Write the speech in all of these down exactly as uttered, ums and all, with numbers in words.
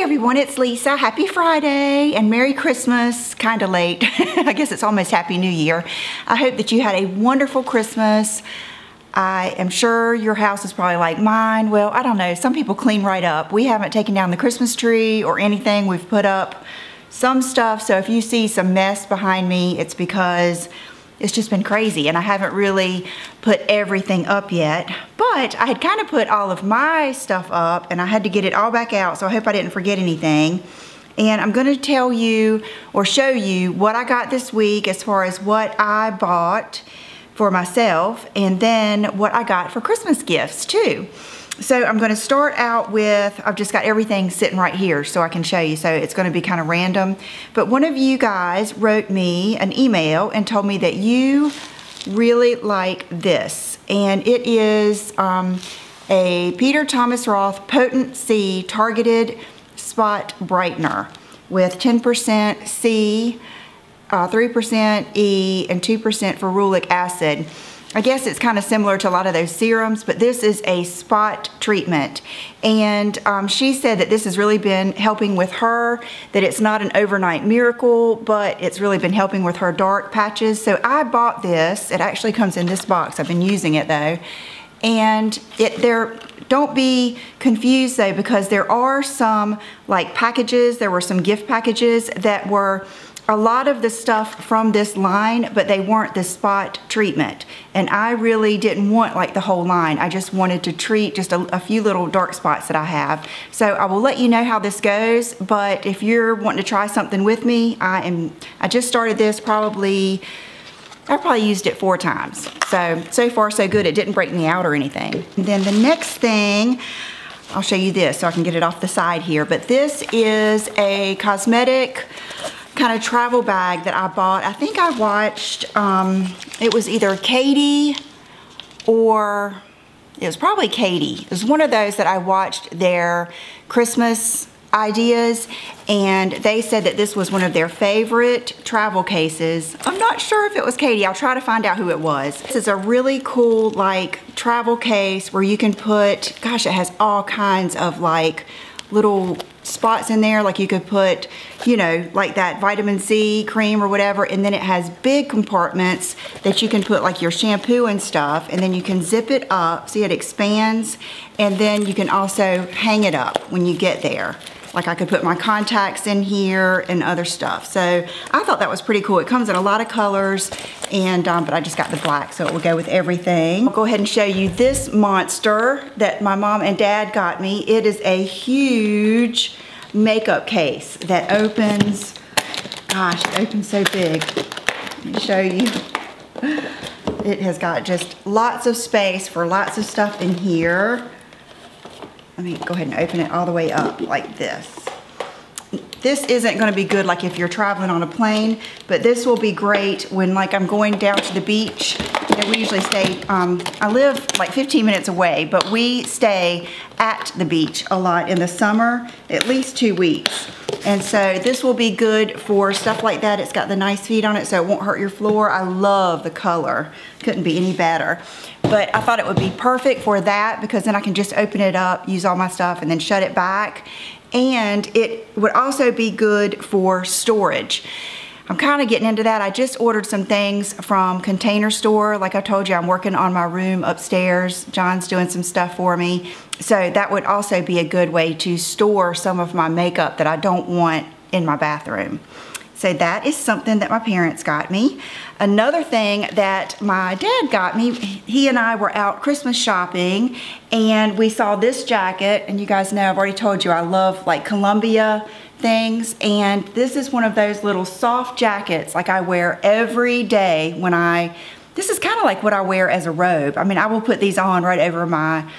Hey everyone, it's Lisa. Happy Friday and Merry Christmas. Kind of late. I guess it's almost Happy New Year. I hope that you had a wonderful Christmas. I am sure your house is probably like mine. Well, I don't know. Some people clean right up. We haven't taken down the Christmas tree or anything. We've put up some stuff. So if you see some mess behind me, it's because it's just been crazy and I haven't really put everything up yet. But I had kind of put all of my stuff up and I had to get it all back out, so I hope I didn't forget anything. And I'm gonna tell you or show you what I got this week as far as what I bought for myself and then what I got for Christmas gifts too. So I'm gonna start out with, I've just got everything sitting right here so I can show you, so it's gonna be kind of random. But one of you guys wrote me an email and told me that you really like this. And it is um, a Peter Thomas Roth Potent C Targeted Spot Brightener with ten percent C, uh, three percent E, and two percent Ferulic Acid. I guess it's kind of similar to a lot of those serums, but this is a spot treatment. And um, she said that this has really been helping with her, that it's not an overnight miracle, but it's really been helping with her dark patches. So I bought this. It actually comes in this box. I've been using it though. And it, there, don't be confused though, because there are some like packages, there were some gift packages that were a lot of the stuff from this line, but they weren't the spot treatment. And I really didn't want like the whole line. I just wanted to treat just a, a few little dark spots that I have. So I will let you know how this goes, but if you're wanting to try something with me, I am, I just started this probably, I probably used it four times. So, so far so good. It didn't break me out or anything. And then the next thing, I'll show you this so I can get it off the side here, but this is a cosmetic kind of travel bag that I bought. I think I watched, um, it was either Katie or, it was probably Katie. It was one of those that I watched their Christmas ideas, and they said that this was one of their favorite travel cases. I'm not sure if it was Katie. I'll try to find out who it was. This is a really cool like travel case where you can put, gosh, it has all kinds of like little spots in there, like you could put, you know, like that vitamin C cream or whatever, and then it has big compartments that you can put like your shampoo and stuff, and then you can zip it up, see it expands, and then you can also hang it up when you get there. Like I could put my contacts in here and other stuff. So I thought that was pretty cool. It comes in a lot of colors, and um, but I just got the black, so it will go with everything. I'll go ahead and show you this monster that my mom and dad got me. It is a huge makeup case that opens, gosh, it opens so big. Let me show you. It has got just lots of space for lots of stuff in here. Let me go ahead and open it all the way up like this. This isn't going to be good like if you're traveling on a plane, but this will be great when like I'm going down to the beach. You know, we usually stay, um, I live like fifteen minutes away, but we stay at the beach a lot in the summer, at least two weeks. And so this will be good for stuff like that. It's got the nice feet on it, so it won't hurt your floor. I love the color. Couldn't be any better. But I thought it would be perfect for that because then I can just open it up, use all my stuff, and then shut it back. And it would also be good for storage. I'm kind of getting into that. I just ordered some things from Container Store. Like I told you, I'm working on my room upstairs. John's doing some stuff for me. So that would also be a good way to store some of my makeup that I don't want in my bathroom. So that is something that my parents got me. Another thing that my dad got me, he and I were out Christmas shopping and we saw this jacket, and you guys know I've already told you I love like Columbia things, and this is one of those little soft jackets like I wear every day when I, this is kind of like what I wear as a robe. I mean, I will put these on right over my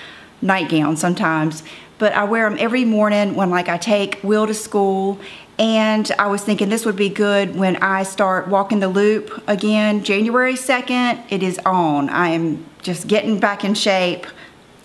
nightgown sometimes, but I wear them every morning when like I take Will to school. And I was thinking this would be good when I start walking the loop again. January second, it is on. I am just getting back in shape.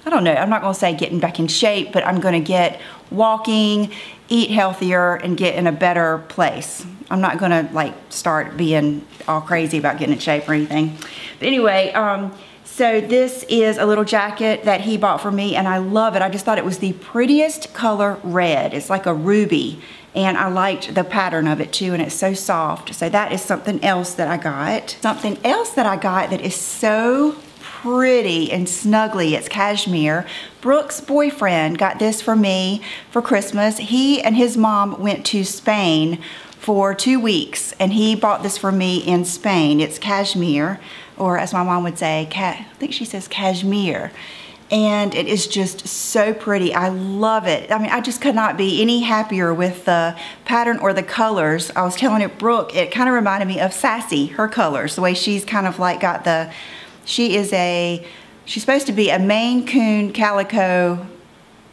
I don't know, I'm not gonna say getting back in shape, but I'm gonna get walking, eat healthier, and get in a better place. I'm not gonna like start being all crazy about getting in shape or anything. But anyway, um, So this is a little jacket that he bought for me, and I love it. I just thought it was the prettiest color red. It's like a ruby, and I liked the pattern of it too, and it's so soft. So that is something else that I got. Something else that I got that is so pretty and snuggly, it's cashmere. Brooke's boyfriend got this for me for Christmas. He and his mom went to Spain for two weeks, and he bought this for me in Spain. It's cashmere, or as my mom would say, ca I think she says cashmere. And it is just so pretty. I love it. I mean, I just could not be any happier with the pattern or the colors. I was telling it, Brooke, it kind of reminded me of Sassy, her colors, the way she's kind of like got the, she is a, she's supposed to be a Maine Coon Calico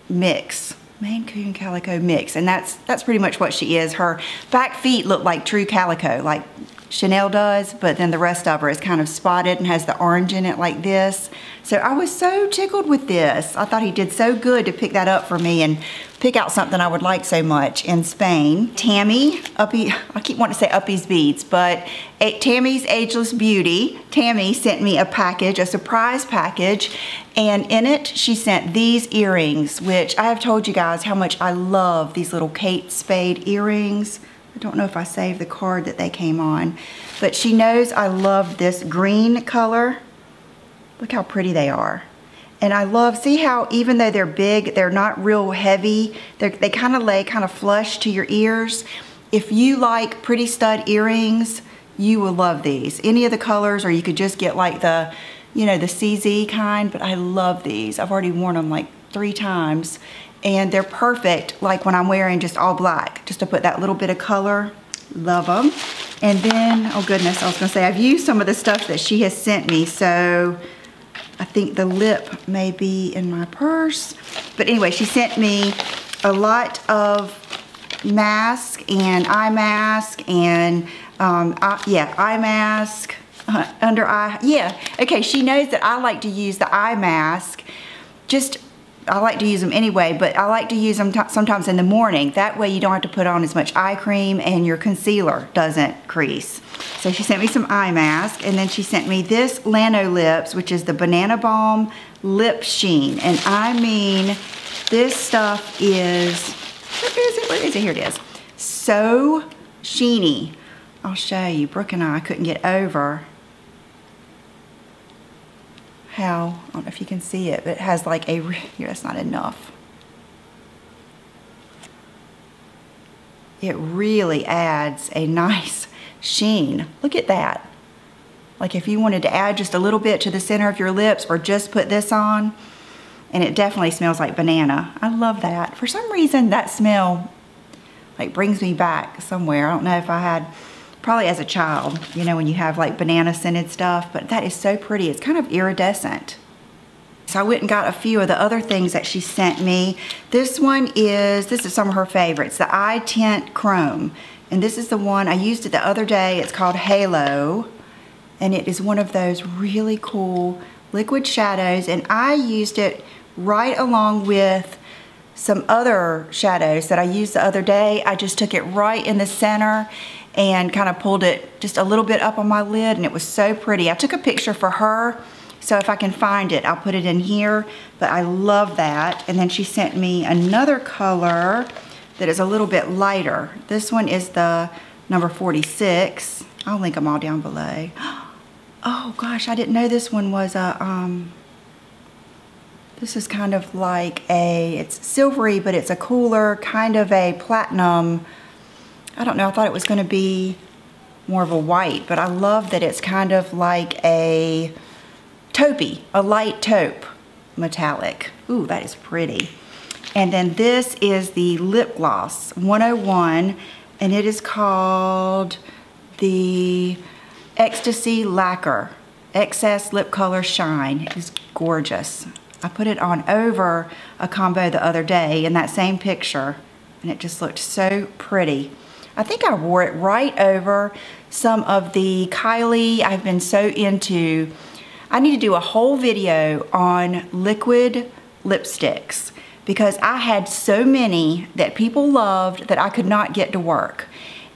mix. Maine Coon Calico mix, and that's that's pretty much what she is. Her back feet look like true calico, like Chanel does, but then the rest of her is kind of spotted and has the orange in it like this. So I was so tickled with this. I thought he did so good to pick that up for me and pick out something I would like so much in Spain. Tammy, Uppy, I keep wanting to say Uppy's Beads, but a, Tammy's Ageless Beauty. Tammy sent me a package, a surprise package, and in it she sent these earrings, which I have told you guys how much I love these little Kate Spade earrings. I don't know if I saved the card that they came on, but she knows I love this green color. Look how pretty they are. And I love, see how even though they're big, they're not real heavy. They're, they kind of lay kind of flush to your ears. If you like pretty stud earrings, you will love these. Any of the colors, or you could just get like the, you know, the C Z kind, but I love these. I've already worn them like three times. And they're perfect, like when I'm wearing just all black, just to put that little bit of color. Love them. And then, oh goodness, I was gonna say, I've used some of the stuff that she has sent me, so I think the lip may be in my purse. But anyway, she sent me a lot of mask and eye mask and, um, eye, yeah, eye mask, uh, under eye, yeah. Okay, she knows that I like to use the eye mask, just, I like to use them anyway, but I like to use them sometimes in the morning. That way you don't have to put on as much eye cream and your concealer doesn't crease. So she sent me some eye mask, and then she sent me this Lanolips, which is the Banana Balm Lip Sheen. And I mean, this stuff is, what is it? What is it? Here it is. So sheeny. I'll show you. Brooke and I couldn't get over how, I don't know if you can see it, but it has like a, yeah, that's not enough. It really adds a nice sheen. Look at that. Like if you wanted to add just a little bit to the center of your lips, or just put this on, and it definitely smells like banana. I love that. For some reason, that smell like brings me back somewhere. I don't know if I had, probably as a child, you know, when you have like banana scented stuff, but that is so pretty. It's kind of iridescent. So I went and got a few of the other things that she sent me. This one is, this is some of her favorites, the Eye Tint Chrome. And this is the one, I used it the other day. It's called Halo. And it is one of those really cool liquid shadows. And I used it right along with some other shadows that I used the other day. I just took it right in the center and kind of pulled it just a little bit up on my lid, and it was so pretty. I took a picture for her, so if I can find it, I'll put it in here, but I love that. And then she sent me another color that is a little bit lighter. This one is the number forty-six. I'll link them all down below. Oh gosh, I didn't know this one was a, um, this is kind of like a, it's silvery, but it's a cooler, kind of a platinum, I don't know, I thought it was gonna be more of a white, but I love that it's kind of like a taupey, a light taupe metallic. Ooh, that is pretty. And then this is the lip gloss one oh one, and it is called the Ecstasy Lacquer, Excess Lip Color Shine. It is gorgeous. I put it on over a combo the other day in that same picture, and it just looked so pretty. I think I wore it right over some of the Kylie. I've been so into, I need to do a whole video on liquid lipsticks, because I had so many that people loved that I could not get to work.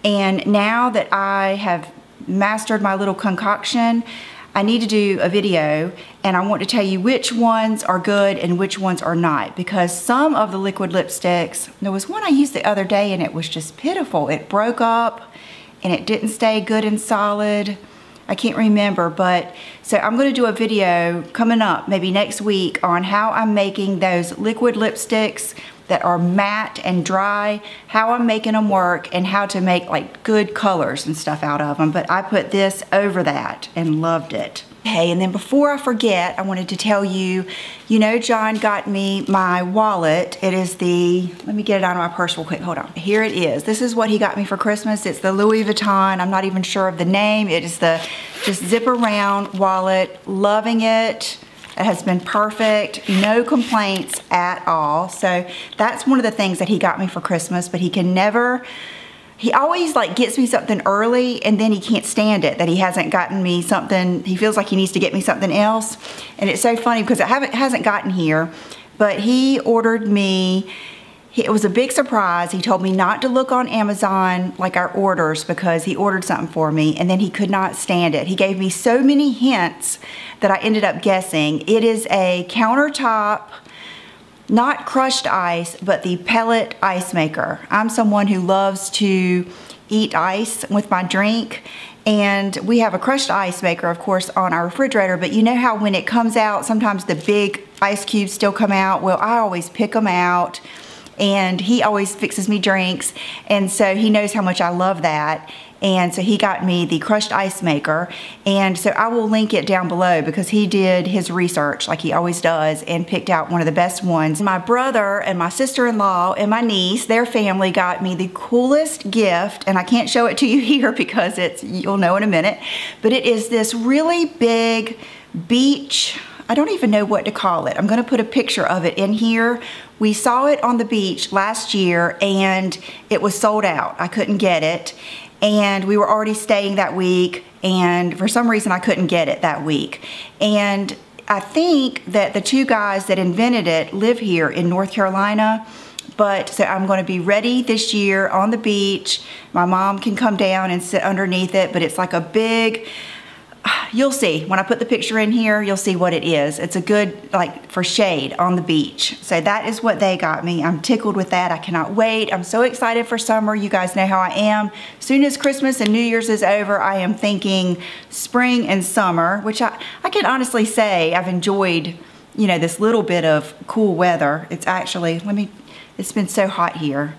And now that I have mastered my little concoction, I need to do a video and I want to tell you which ones are good and which ones are not, because some of the liquid lipsticks, there was one I used the other day and it was just pitiful. It broke up and it didn't stay good and solid. I can't remember, but so I'm gonna do a video coming up maybe next week on how I'm making those liquid lipsticks that are matte and dry, how I'm making them work and how to make like good colors and stuff out of them. But I put this over that and loved it. Hey, and then before I forget, I wanted to tell you, you know, John got me my wallet. It is the, let me get it out of my purse real quick, hold on. Here it is. This is what he got me for Christmas. It's the Louis Vuitton. I'm not even sure of the name. It is the just zip around wallet. Loving it. It has been perfect, no complaints at all. So that's one of the things that he got me for Christmas, but he can never, he always like gets me something early and then he can't stand it that he hasn't gotten me something, he feels like he needs to get me something else. And it's so funny because it haven't, hasn't gotten here, but he ordered me, it was a big surprise. He told me not to look on Amazon like our orders because he ordered something for me and then he could not stand it. He gave me so many hints that I ended up guessing. It is a countertop, not crushed ice, but the pellet ice maker. I'm someone who loves to eat ice with my drink, and we have a crushed ice maker, of course, on our refrigerator, but you know how when it comes out, sometimes the big ice cubes still come out? Well, I always pick them out, and he always fixes me drinks, and so he knows how much I love that. And so he got me the crushed ice maker, and so I will link it down below because he did his research like he always does and picked out one of the best ones. My brother and my sister-in-law and my niece, their family got me the coolest gift, and I can't show it to you here because it's, you'll know in a minute, but it is this really big beach, I don't even know what to call it. I'm gonna put a picture of it in here. We saw it on the beach last year and it was sold out. I couldn't get it. And we were already staying that week, and for some reason I couldn't get it that week. And I think that the two guys that invented it live here in North Carolina, but so I'm gonna be ready this year on the beach. My mom can come down and sit underneath it, but it's like a big, you'll see. When I put the picture in here, you'll see what it is. It's a good, like, for shade on the beach. So that is what they got me. I'm tickled with that. I cannot wait. I'm so excited for summer. You guys know how I am. As soon as Christmas and New Year's is over, I am thinking spring and summer, which I, I can honestly say I've enjoyed, you know, this little bit of cool weather. It's actually, let me, it's been so hot here.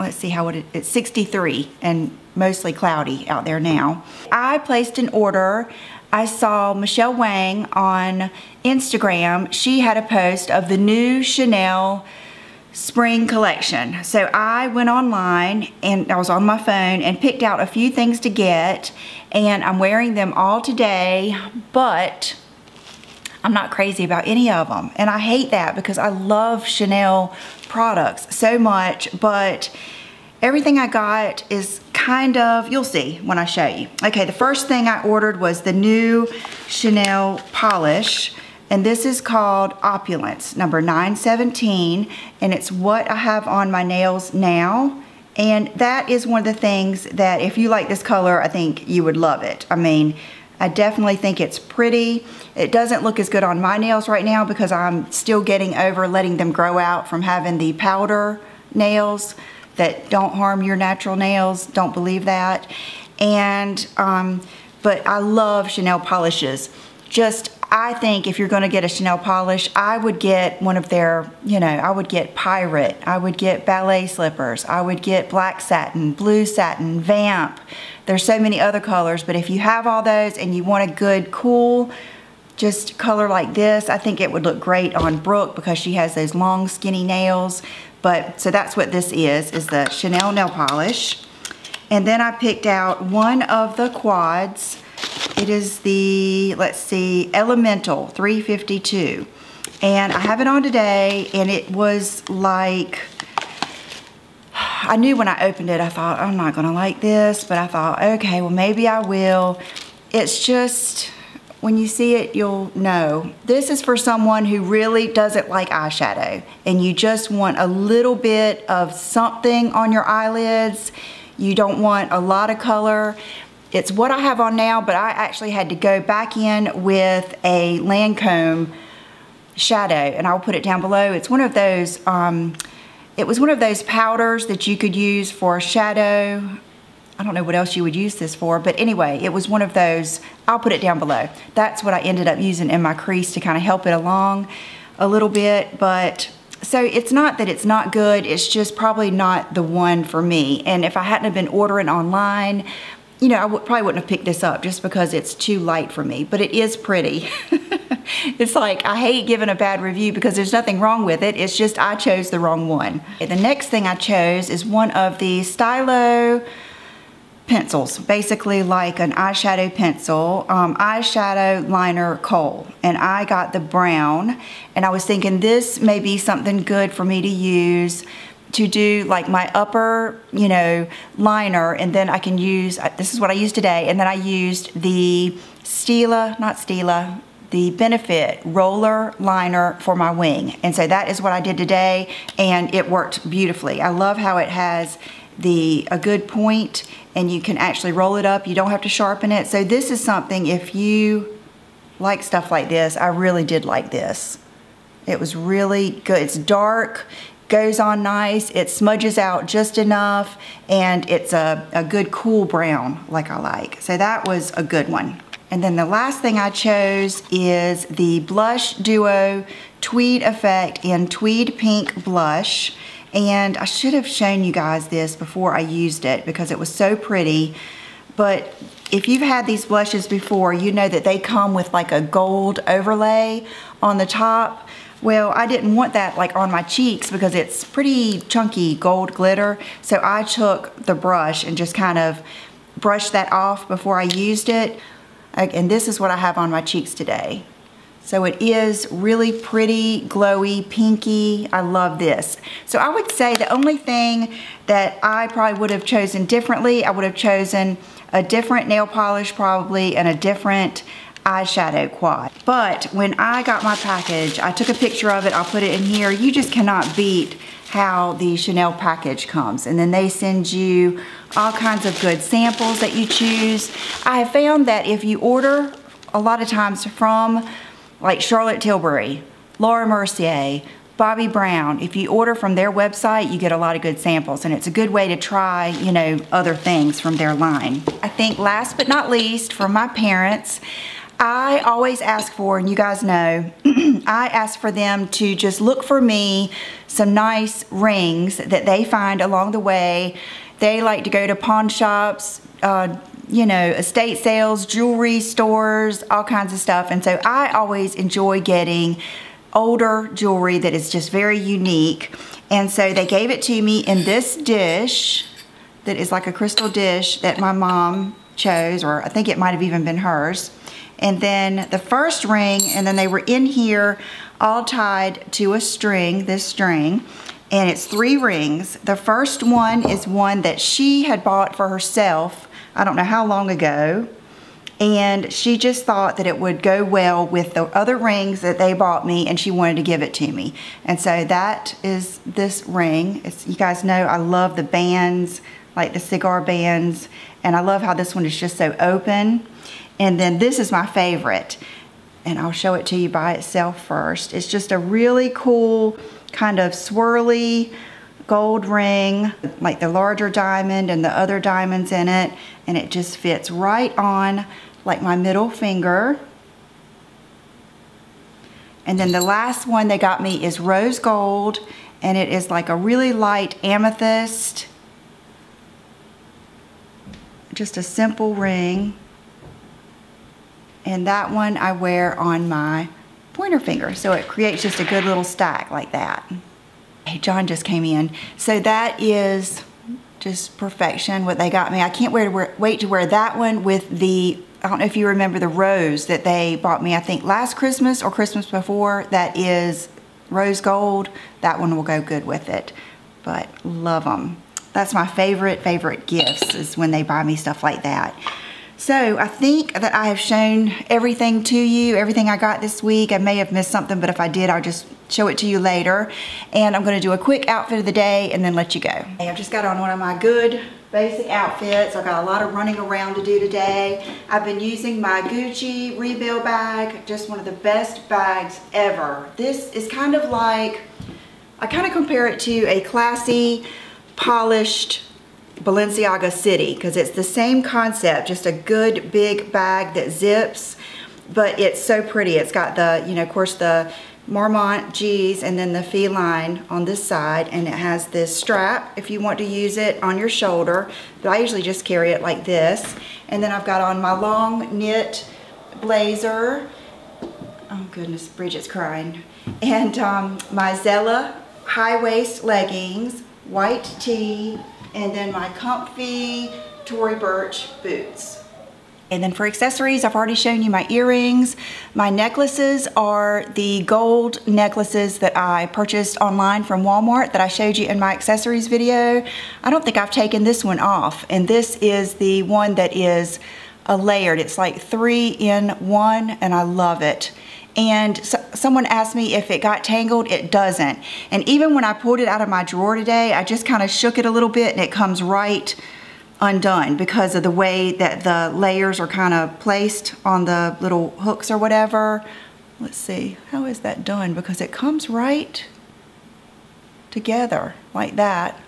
Let's see how it, it's sixty-three and mostly cloudy out there now. I placed an order. I saw Michelle Wang on Instagram. She had a post of the new Chanel spring collection. So I went online and I was on my phone and picked out a few things to get, and I'm wearing them all today, but I'm not crazy about any of them. And I hate that because I love Chanel products so much, but everything I got is kind of, you'll see when I show you. Okay, the first thing I ordered was the new Chanel polish, and this is called Opulence, number nine seventeen, and it's what I have on my nails now. And that is one of the things that if you like this color, I think you would love it. I mean, I definitely think it's pretty. It doesn't look as good on my nails right now because I'm still getting over letting them grow out from having the powder nails that don't harm your natural nails. Don't believe that. And, um, but I love Chanel polishes. Just, I think if you're gonna get a Chanel polish, I would get one of their, you know, I would get Pirate, I would get Ballet Slippers, I would get Black Satin, Blue Satin, Vamp. There's so many other colors, but if you have all those and you want a good, cool, just color like this, I think it would look great on Brooke because she has those long, skinny nails. But, so that's what this is, is the Chanel nail polish. And then I picked out one of the quads. It is the, let's see, Elemental three fifty-two. And I have it on today, and it was like, I knew when I opened it, I thought, I'm not gonna like this, but I thought, okay, well maybe I will. It's just, when you see it, you'll know. This is for someone who really doesn't like eyeshadow and you just want a little bit of something on your eyelids. You don't want a lot of color. It's what I have on now, but I actually had to go back in with a Lancome shadow, and I'll put it down below. It's one of those, um, it was one of those powders that you could use for shadow. I don't know what else you would use this for, but anyway, it was one of those. I'll put it down below. That's what I ended up using in my crease to kind of help it along a little bit, but so it's not that it's not good, it's just probably not the one for me. And if I hadn't have been ordering online, you know, I would, probably wouldn't have picked this up just because it's too light for me, but it is pretty. It's like, I hate giving a bad review because there's nothing wrong with it. It's just I chose the wrong one. Okay, the next thing I chose is one of the Stylo pencils, basically like an eyeshadow pencil, um, eyeshadow liner coal, and I got the brown, and I was thinking this may be something good for me to use to do like my upper, you know, liner, and then I can use, this is what I used today, and then I used the Stila, not Stila, the Benefit Roller Liner for my wing, and so that is what I did today, and it worked beautifully. I love how it has the a good point, and you can actually roll it up. You don't have to sharpen it. So this is something, if you like stuff like this, I really did like this. It was really good. It's dark, goes on nice, it smudges out just enough, and it's a, a good cool brown like I like. So that was a good one. And then the last thing I chose is the Blush Duo Tweed Effect in Tweed Pink Blush. And I should have shown you guys this before I used it because it was so pretty. But if you've had these blushes before, you know that they come with like a gold overlay on the top. Well, I didn't want that like on my cheeks because it's pretty chunky gold glitter. So I took the brush and just kind of brushed that off before I used it. And this is what I have on my cheeks today. So it is really pretty, glowy, pinky. I love this. So I would say the only thing that I probably would have chosen differently, I would have chosen a different nail polish probably and a different eyeshadow quad. But when I got my package, I took a picture of it, I'll put it in here. You just cannot beat how the Chanel package comes. And then they send you all kinds of good samples that you choose. I have found that if you order a lot of times from like Charlotte Tilbury, Laura Mercier, Bobby Brown, if you order from their website, you get a lot of good samples, and it's a good way to try, you know, other things from their line. I think last but not least, for my parents, I always ask for, and you guys know, I ask for them to just look for me some nice rings that they find along the way. They like to go to pawn shops, uh, you know, estate sales, jewelry stores, all kinds of stuff. And so I always enjoy getting older jewelry that is just very unique. And so they gave it to me in this dish that is like a crystal dish that my mom chose, or I think it might have even been hers. And then the first ring, and then they were in here all tied to a string, this string. And it's three rings. The first one is one that she had bought for herself, I don't know how long ago, and she just thought that it would go well with the other rings that they bought me, and she wanted to give it to me. And so that is this ring. It's, you guys know I love the bands, like the cigar bands, and I love how this one is just so open. And then this is my favorite, and I'll show it to you by itself first. It's just a really cool kind of swirly gold ring, like the larger diamond and the other diamonds in it, and it just fits right on like my middle finger. And then the last one they got me is rose gold, and it is like a really light amethyst, just a simple ring, and that one I wear on my pointer finger, so it creates just a good little stack like that. Hey, John just came in. So that is just perfection, what they got me. I can't wait to wear, wait to wear that one with the, I don't know if you remember the rose that they bought me, I think last Christmas or Christmas before, that is rose gold. That one will go good with it, but love them. That's my favorite, favorite gifts is when they buy me stuff like that. So I think that I have shown everything to you, everything I got this week. I may have missed something, but if I did, I'll just show it to you later. And I'm gonna do a quick outfit of the day and then let you go. Hey, I've just got on one of my good basic outfits. I've got a lot of running around to do today. I've been using my Gucci ReBelle bag, just one of the best bags ever. This is kind of like, I kind of compare it to a classy, polished Balenciaga City, because it's the same concept, just a good big bag that zips, but it's so pretty. It's got the, you know, of course the Marmont G's and then the feline on this side, and it has this strap if you want to use it on your shoulder, but I usually just carry it like this. And then I've got on my long knit blazer. Oh goodness, Bridget's crying. And um, my Zella high waist leggings, white tee, and then my comfy Tory Burch boots. And then for accessories, I've already shown you my earrings. My necklaces are the gold necklaces that I purchased online from Walmart that I showed you in my accessories video. I don't think I've taken this one off. And this is the one that is a layered. It's like three in one, and I love it. And so, someone asked me if it got tangled. It doesn't. And even when I pulled it out of my drawer today, I just kind of shook it a little bit and it comes right undone because of the way that the layers are kind of placed on the little hooks or whatever. Let's see, how is that done? Because it comes right together like that.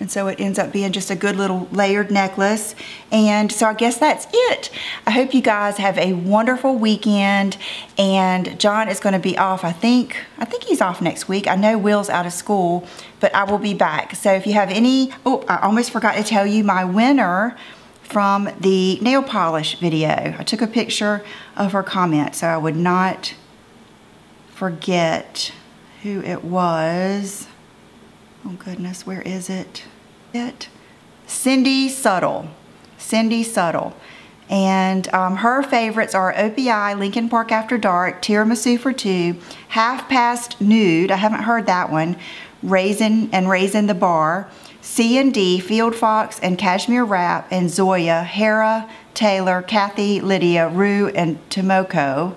And so it ends up being just a good little layered necklace. And so I guess that's it. I hope you guys have a wonderful weekend. And John is gonna be off, I think. I think he's off next week. I know Will's out of school, but I will be back. So if you have any, oh, I almost forgot to tell you my winner from the nail polish video. I took a picture of her comment, so I would not forget who it was. Oh goodness, where is it? It, Cindy Suttle, Cindy Suttle. And um, her favorites are O P I, Lincoln Park After Dark, Tiramisu for Two, Half Past Nude, I haven't heard that one, Raisin and Raisin the Bar, C and D, Field Fox and Cashmere Wrap, and Zoya, Hera, Taylor, Kathy, Lydia, Rue, and Tomoko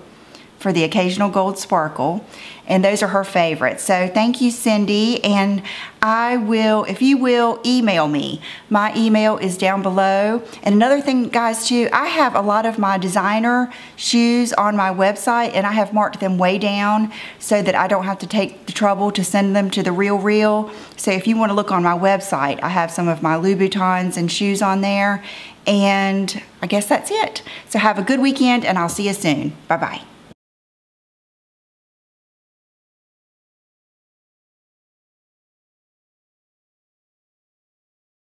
for the occasional gold sparkle. And those are her favorites. So thank you, Cindy. And I will, if you will, email me. My email is down below. And another thing, guys, too, I have a lot of my designer shoes on my website, and I have marked them way down so that I don't have to take the trouble to send them to the Real Real. So if you want to look on my website, I have some of my Louis Vuittons and shoes on there. And I guess that's it. So have a good weekend, and I'll see you soon. Bye-bye.